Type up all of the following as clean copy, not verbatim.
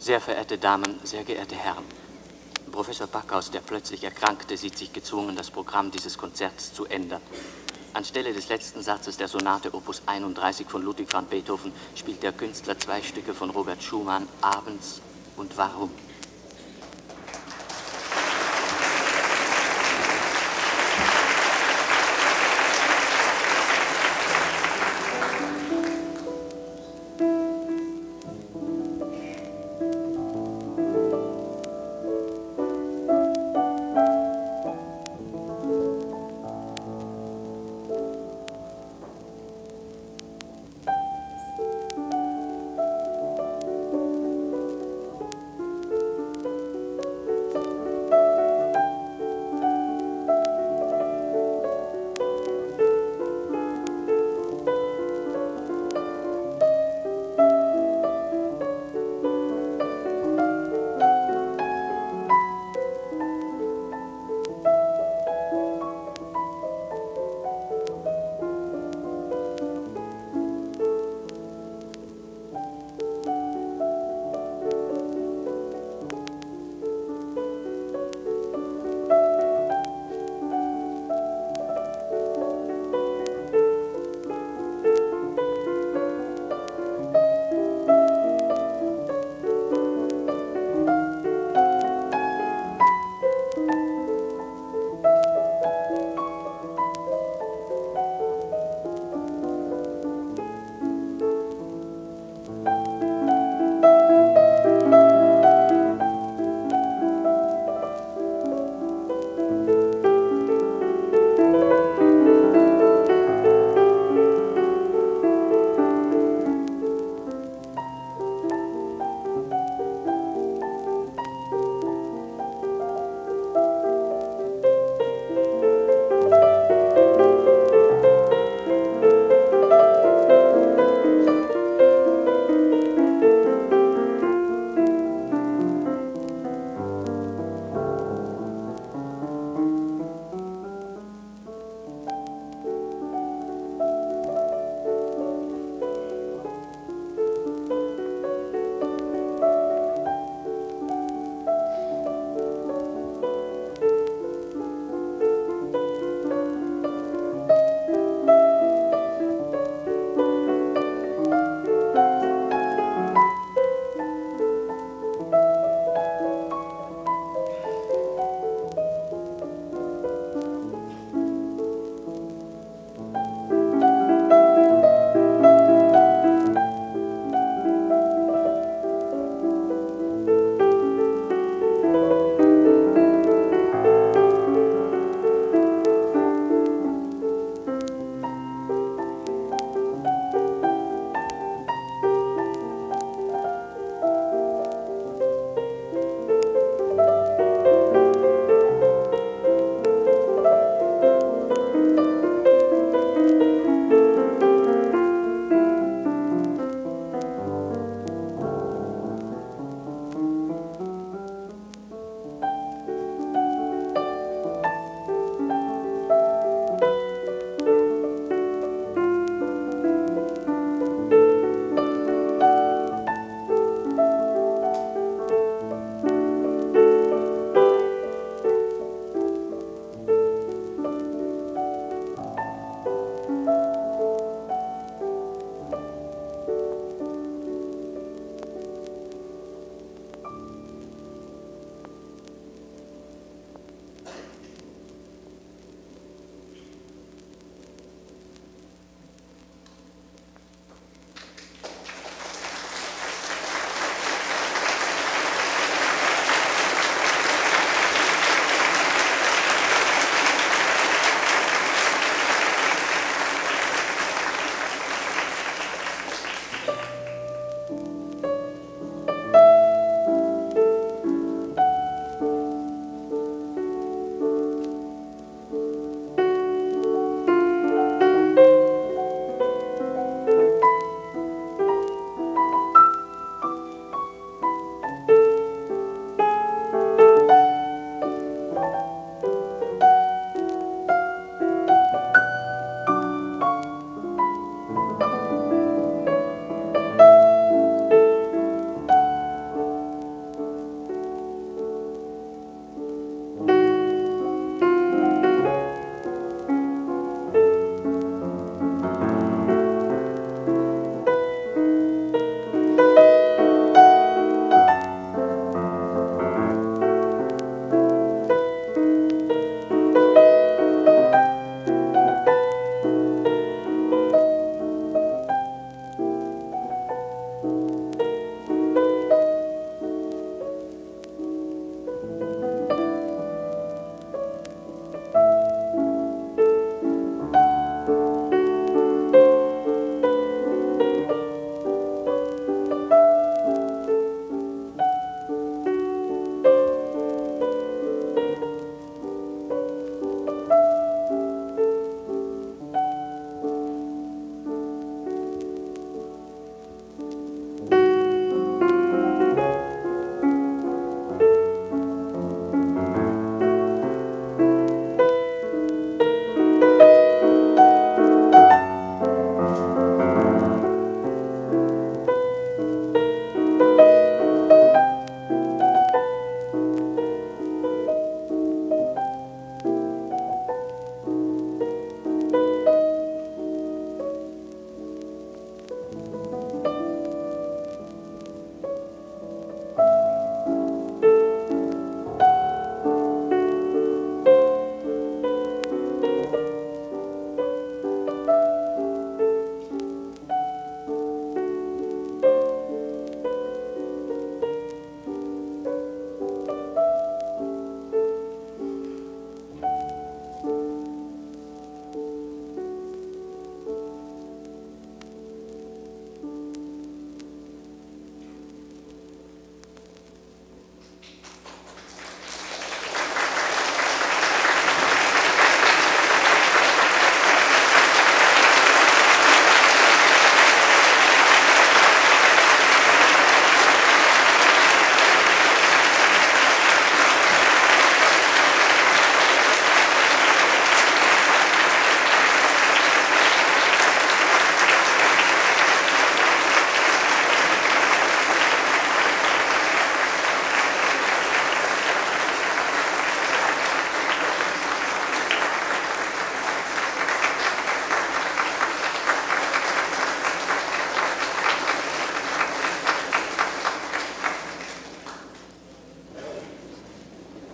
Sehr verehrte Damen, sehr geehrte Herren, Professor Backhaus, der plötzlich erkrankte, sieht sich gezwungen, das Programm dieses Konzerts zu ändern. Anstelle des letzten Satzes der Sonate Opus 31 von Ludwig van Beethoven spielt der Künstler zwei Stücke von Robert Schumann, Abends und Warum.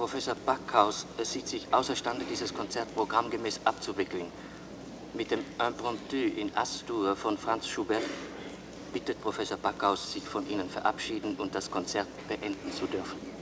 Professor Backhaus sieht sich außerstande, dieses Konzertprogramm gemäß abzuwickeln. Mit dem Impromptu in As-dur von Franz Schubert bittet Professor Backhaus, sich von Ihnen verabschieden und das Konzert beenden zu dürfen.